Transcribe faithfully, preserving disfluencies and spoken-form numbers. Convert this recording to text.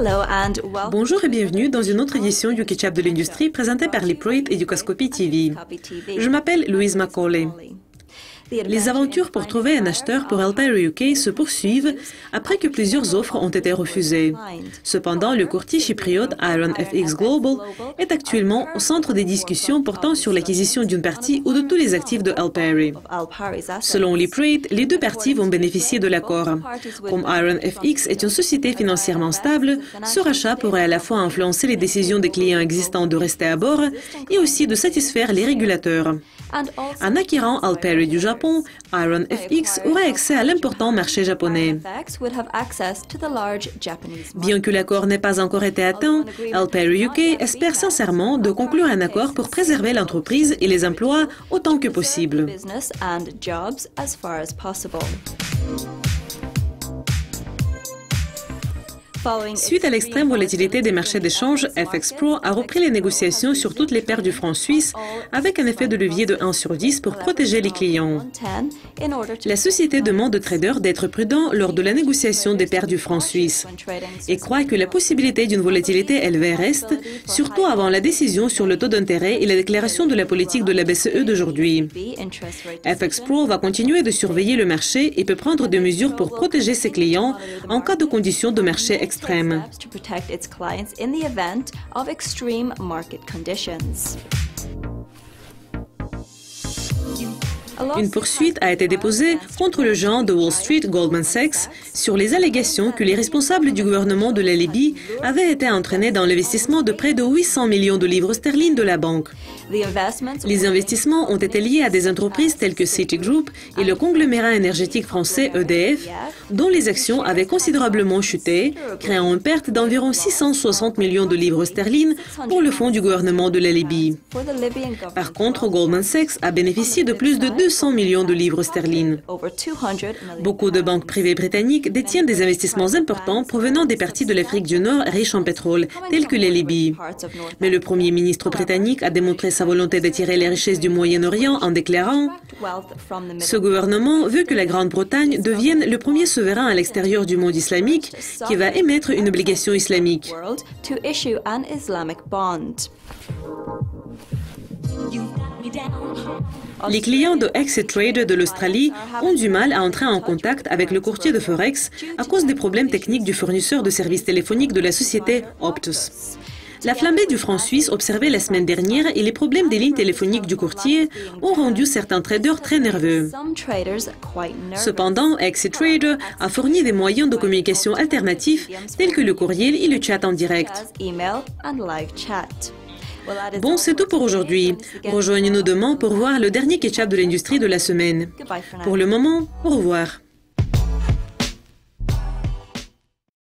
Hello and welcome. Bonjour et bienvenue dans une autre édition du Catch-up de l'industrie présentée par Lee Pruitt et Dukascopy T V. Je m'appelle Louise McCauley. Les aventures pour trouver un acheteur pour Alpari U K se poursuivent après que plusieurs offres ont été refusées. Cependant, le courtier chypriote IronFX Global est actuellement au centre des discussions portant sur l'acquisition d'une partie ou de tous les actifs de Alpari. Selon LeapRate, les deux parties vont bénéficier de l'accord. Comme IronFX est une société financièrement stable, ce rachat pourrait à la fois influencer les décisions des clients existants de rester à bord et aussi de satisfaire les régulateurs. En acquérant Alpari du Japon, IronFX aura accès à l'important marché japonais. Bien que l'accord n'ait pas encore été atteint, Alpari U K espère sincèrement de conclure un accord pour préserver l'entreprise et les emplois autant que possible. Suite à l'extrême volatilité des marchés d'échange, FXPro a repris les négociations sur toutes les paires du franc suisse avec un effet de levier de un sur dix pour protéger les clients. La société demande aux traders d'être prudents lors de la négociation des paires du franc suisse et croit que la possibilité d'une volatilité élevée reste, surtout avant la décision sur le taux d'intérêt et la déclaration de la politique de la B C E d'aujourd'hui. FXPro va continuer de surveiller le marché et peut prendre des mesures pour protéger ses clients en cas de conditions de marché extrêmes. Extrême. Une poursuite a été déposée contre le géant de Wall Street, Goldman Sachs, sur les allégations que les responsables du gouvernement de la Libye avaient été entraînés dans l'investissement de près de huit cents millions de livres sterling de la banque. Les investissements ont été liés à des entreprises telles que Citigroup et le conglomérat énergétique français E D F, dont les actions avaient considérablement chuté, créant une perte d'environ six cent soixante millions de livres sterling pour le fonds du gouvernement de la Libye. Par contre, Goldman Sachs a bénéficié de plus de deux cents millions de livres sterling. Beaucoup de banques privées britanniques détiennent des investissements importants provenant des parties de l'Afrique du Nord riches en pétrole, telles que la Libye. Mais le premier ministre britannique a démontré sa volonté d'attirer les richesses du Moyen-Orient en déclarant « Ce gouvernement veut que la Grande-Bretagne devienne le premier souverain à l'extérieur du monde islamique qui va émettre une obligation islamique. » Les clients de AxiTrader de l'Australie ont du mal à entrer en contact avec le courtier de Forex à cause des problèmes techniques du fournisseur de services téléphoniques de la société Optus. La flambée du franc suisse observée la semaine dernière et les problèmes des lignes téléphoniques du courtier ont rendu certains traders très nerveux. Cependant, AxiTrader a fourni des moyens de communication alternatifs tels que le courriel et le chat en direct. Bon, c'est tout pour aujourd'hui. Rejoignez-nous demain pour voir le dernier catch-up de l'industrie de la semaine. Pour le moment, au revoir.